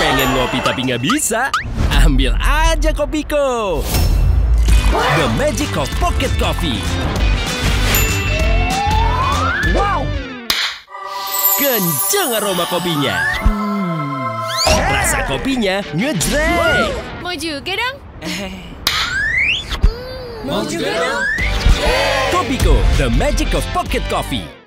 Pengen ngopi tapi nggak bisa? Ambil aja Kopiko. The Magic of Pocket Coffee. Wow! Kenceng aroma kopinya. Rasa kopinya ngejreng. Mau juga dong? Mau juga dong? Kopiko, The Magic of Pocket Coffee.